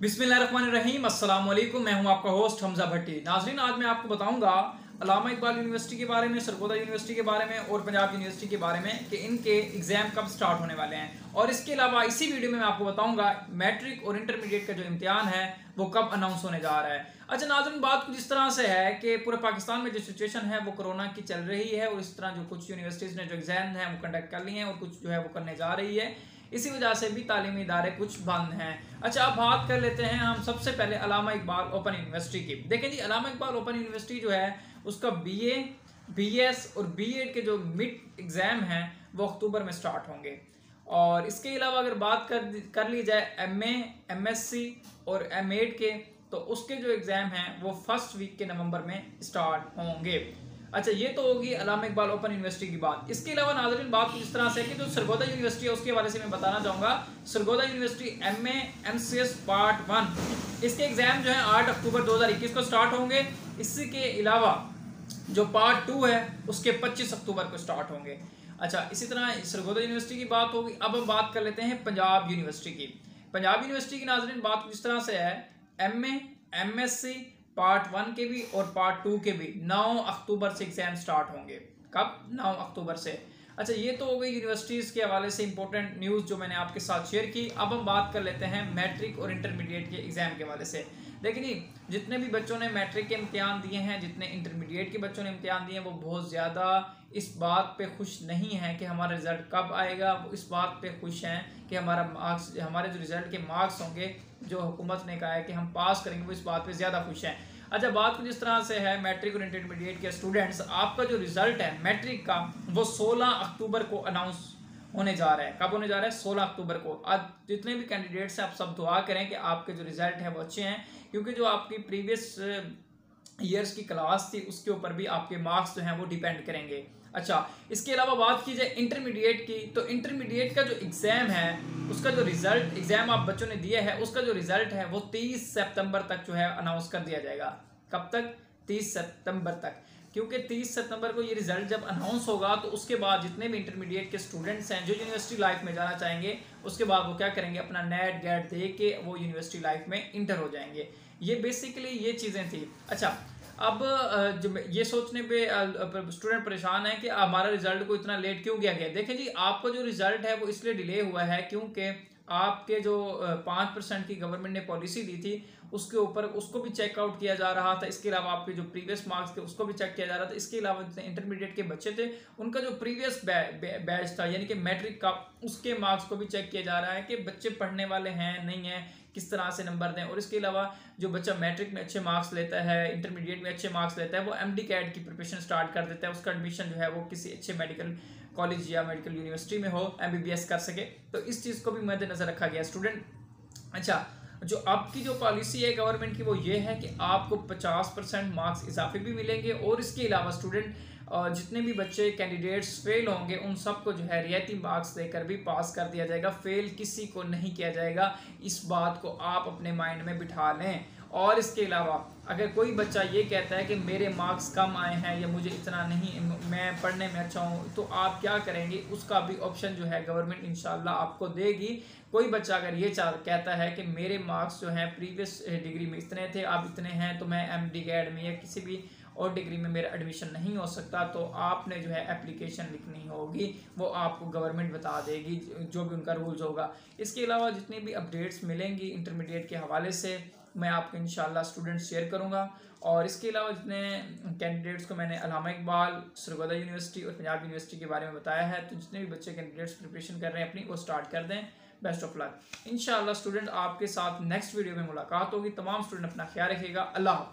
बिस्मिल्लाहिर्रहमानिर्रहीम, अस्सलाम वालेकुम। मैं हूं आपका होस्ट हमजा भट्टी। नाजरीन, आज मैं आपको बताऊंगा अलामा इकबाल यूनिवर्सिटी के बारे में, सरगोधा यूनिवर्सिटी के बारे में और पंजाब यूनिवर्सिटी के बारे में कि इनके एग्ज़ाम कब स्टार्ट होने वाले हैं। और इसके अलावा इसी वीडियो में मैं आपको बताऊंगा मैट्रिक और इंटरमीडिएट का जो इम्तिहान है वो कब अनाउंस होने जा रहा है। अच्छा नाज़रीन, बात कुछ इस तरह से है कि पूरे पाकिस्तान में जो सिचुएशन है वो कोरोना की चल रही है और इस तरह जो कुछ यूनिवर्सिटीज़ ने जो एग्ज़ाम हैं वो कंडक्ट कर ली हैं और कुछ जो है वो करने जा रही है, इसी वजह से भी तालीमी इदारे कुछ बंद हैं। अच्छा, अब बात कर लेते हैं हम सबसे पहले अलामा इकबाल ओपन यूनिवर्सिटी की। देखें जी, अलामा इकबाल ओपन यूनिवर्सिटी जो है उसका बीए, बीएस और बीएड के जो मिड एग्ज़ाम हैं वो अक्टूबर में स्टार्ट होंगे। और इसके अलावा अगर बात कर ली जाए एमए, एमएससी और एमएड के, तो उसके जो एग्ज़ाम हैं वो फर्स्ट वीक के नवंबर में स्टार्ट होंगे। अच्छा, ये तो होगी अलामा इकबाल ओपन यूनिवर्सिटी की बात। इसके अलावा नाजरीन, बात कुछ इस तरह से है कि जो सरगोधा यूनिवर्सिटी है उसके बारे से मैं बताना चाहूँगा। Sargodha university MA MCS part 1, इसके एग्ज़ाम जो है 8 अक्टूबर 2021 को स्टार्ट होंगे। इसके अलावा जो पार्ट 2 है उसके 25 अक्टूबर को स्टार्ट होंगे। अच्छा, इसी तरह सरगोधा यूनिवर्सिटी की बात होगी। अब हम बात कर लेते हैं पंजाब यूनिवर्सिटी की। पंजाब यूनिवर्सिटी की नाजरीन बात कुछ इस तरह से है, MA MSc पार्ट 1 के भी और पार्ट 2 के भी 9 अक्टूबर से एग्ज़ाम स्टार्ट होंगे। कब? 9 अक्टूबर से। अच्छा, ये तो हो गई यूनिवर्सिटीज़ के हवाले से इंपॉर्टेंट न्यूज़ जो मैंने आपके साथ शेयर की। अब हम बात कर लेते हैं मैट्रिक और इंटरमीडिएट के एग्ज़ाम के हवाले से। देखिए, जितने भी बच्चों ने मैट्रिक के इम्तिहान दिए हैं, जितने इंटरमीडिएट के बच्चों ने इम्तिहान दिए हैं, वो बहुत ज़्यादा इस बात पे खुश नहीं हैं कि हमारा रिज़ल्ट कब आएगा। वो इस बात पे खुश हैं कि हमारा मार्क्स, हमारे जो रिज़ल्ट के मार्क्स होंगे जो हुकूमत ने कहा है कि हम पास करेंगे, वो इस बात पे ज़्यादा खुश हैं। अच्छा, बात कुछ इस तरह से है मैट्रिक और इंटरमीडिएट के स्टूडेंट्स, आपका जो रिज़ल्ट है मैट्रिक का वो 16 अक्टूबर को अनाउंस होने जा रहा है। कब होने जा रहा है? 16 अक्टूबर को। आज जितने भी कैंडिडेट्स हैं आप सब दुआ करें कि आपके जो रिज़ल्ट हैं वो अच्छे हैं, क्योंकि जो आपकी प्रीवियस ईयर्स की क्लास थी उसके ऊपर भी आपके मार्क्स जो हैं वो डिपेंड करेंगे। अच्छा, इसके अलावा बात की जाए इंटरमीडिएट की, तो इंटरमीडिएट का जो एग्ज़ाम है उसका जो रिज़ल्ट, एग्ज़ाम आप बच्चों ने दिया है उसका जो रिज़ल्ट है वो 30 सितंबर तक जो है अनाउंस कर दिया जाएगा। कब तक? 30 सितंबर तक, क्योंकि 30 सितंबर को ये रिज़ल्ट जब अनाउंस होगा तो उसके बाद जितने भी इंटरमीडिएट के स्टूडेंट्स हैं जो यूनिवर्सिटी लाइफ में जाना चाहेंगे उसके बाद वो क्या करेंगे, अपना नेट गेट दे के वो यूनिवर्सिटी लाइफ में इंटर हो जाएंगे। ये बेसिकली ये चीज़ें थी। अच्छा, अब जो ये सोचने पे स्टूडेंट परेशान है कि हमारा रिज़ल्ट को इतना लेट क्यों किया गया। देखें जी, आपका जो रिज़ल्ट है वो इसलिए डिले हुआ है क्योंकि आपके जो 5% की गवर्नमेंट ने पॉलिसी दी थी उसके ऊपर उसको भी चेकआउट किया जा रहा था। इसके अलावा आपके जो प्रीवियस मार्क्स थे उसको भी चेक किया जा रहा था। इसके अलावा जितने इंटरमीडिएट के बच्चे थे उनका जो प्रीवियस बैच था यानी कि मैट्रिक का, उसके मार्क्स को भी चेक किया जा रहा है कि बच्चे पढ़ने वाले हैं नहीं हैं, किस तरह से नंबर दें। और इसके अलावा जो बच्चा मैट्रिक में अच्छे मार्क्स लेता है, इंटरमीडिएट में अच्छे मार्क्स लेता है, वो MD CAD की प्रिपरेशन स्टार्ट कर देता है। उसका एडमिशन जो है वो किसी अच्छे मेडिकल कॉलेज या मेडिकल यूनिवर्सिटी में हो, MBBS कर सके, तो इस चीज़ को भी मद्देनज़र रखा गया स्टूडेंट। अच्छा, जो आपकी जो पॉलिसी है गवर्नमेंट की वो ये है कि आपको 50% मार्क्स इजाफे भी मिलेंगे और इसके अलावा स्टूडेंट जितने भी बच्चे कैंडिडेट्स फेल होंगे उन सबको जो है रियायती मार्क्स देकर भी पास कर दिया जाएगा। फेल किसी को नहीं किया जाएगा, इस बात को आप अपने माइंड में बिठा लें। और इसके अलावा अगर कोई बच्चा ये कहता है कि मेरे मार्क्स कम आए हैं या मुझे इतना नहीं, मैं पढ़ने में अच्छा हूँ, तो आप क्या करेंगे, उसका भी ऑप्शन जो है गवर्नमेंट इंशाल्लाह आपको देगी। कोई बच्चा अगर ये कहता है कि मेरे मार्क्स जो हैं प्रीवियस डिग्री में इतने थे, अब इतने हैं, तो मैं MD CAD में या किसी भी और डिग्री में मेरा एडमिशन नहीं हो सकता, तो आपने जो है एप्लीकेशन लिखनी होगी, वो आपको गवर्नमेंट बता देगी जो भी उनका रूल्स होगा। इसके अलावा जितनी भी अपडेट्स मिलेंगी इंटरमीडिएट के हवाले से मैं आपको इंशाल्लाह स्टूडेंट शेयर करूँगा। और इसके अलावा जितने कैंडिडेट्स को मैंने अलामा इकबाल, सरगोधा यूनिवर्सिटी और पंजाब यूनिवर्सिटी के बारे में बताया है, तो जितने भी बच्चे कैंडिडेट्स प्रिपरेशन कर रहे हैं अपनी, वो स्टार्ट कर दें। Best of luck. इंशाल्लाह स्टूडेंट, आपके साथ नेक्स्ट वीडियो में मुलाकात होगी। तमाम स्टूडेंट अपना ख्याल रखिएगा। अल्लाह।